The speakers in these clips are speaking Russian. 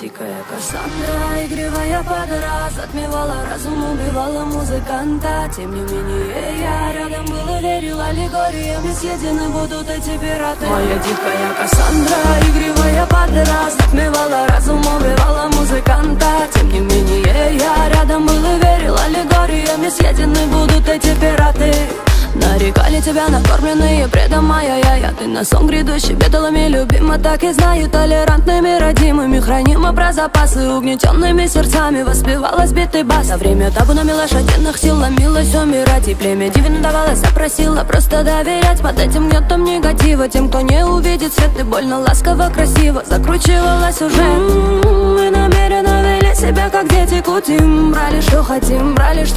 дикая Кассандра, игривая подраз, отмевала разум, убивала музыканта. Тем не менее я рядом была, верила аллегориям, и съедены будут эти пираты. Моя дикая Кассандра, игривая подраз, отмевала разум, убивала музыканта. Тем не менее я рядом была, верила аллегориям, и съедены будут эти пираты. Нарекали тебя накормленные бредом, моя я. Ты на сон грядущий бедолами любима, так и знаю, толерантными, родимыми, хранима про запасы, угнетенными сердцами воспевала сбитый бас. За время табу на милошаденных сил ломилась умирать, и племя дивно давалось, опросила просто доверять. Под этим нетом негатива, тем, кто не увидит свет, ты больно, ласково, красиво закручивала сюжет. Мы намеренно вели себя, как дети, кутим, брали, что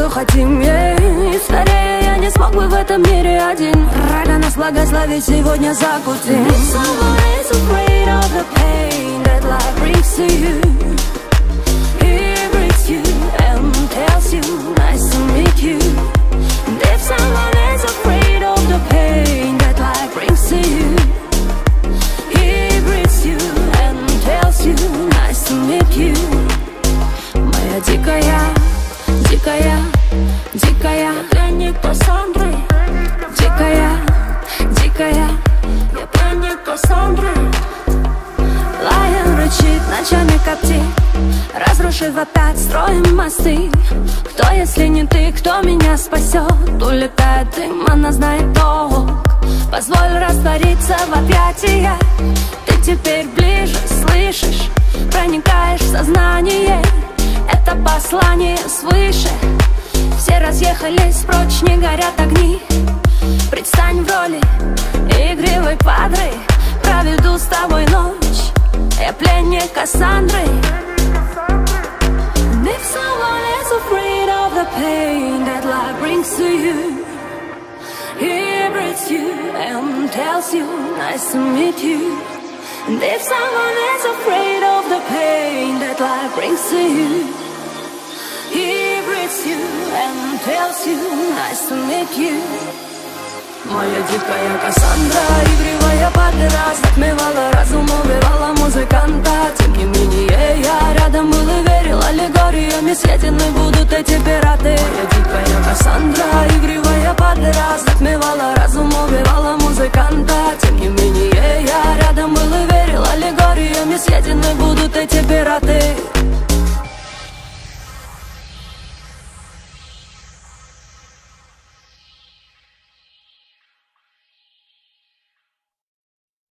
хотим, и старее я не смог бы в этом мире один. Рада нас благословить, сегодня закутим. If someone is afraid of the pain that life brings to you, he brings you and tells you nice to meet you. And if someone is afraid of the pain that life brings to you, he brings you and tells you nice to meet you. Моя дикая, дикая, дикая, я пленник Кассандры. Дикая, дикая, я пленник Кассандры. Лайон рычит, ночами коптит, разрушив опять, строим мосты. Кто, если не ты, кто меня спасет? Улетает дым, она знает толк. Позволь раствориться в объятиях. Ты теперь ближе, слышишь, проникаешь в сознание. Это послание свыше. Все разъехались, прочь не горят огни. Предстань в роли игривой падры, проведу с тобой ночь, я пленник Кассандры. And if someone is afraid of the pain that life brings to you, he brings you and tells you nice to meet you. And if someone is afraid of the pain that life brings to you, he breathes you and tells you nice to meet you. Моя дикая Кассандра, игривая подраз, отмевала разум, убивала музыканта. Тем не менее я рядом был и верил аллегориям, и съедены будут эти пираты. Моя дикая Кассандра, игривая подраз, отмевала разум, убивала музыканта. Тем не менее я рядом был и верил аллегориям, и съедены будут эти пираты.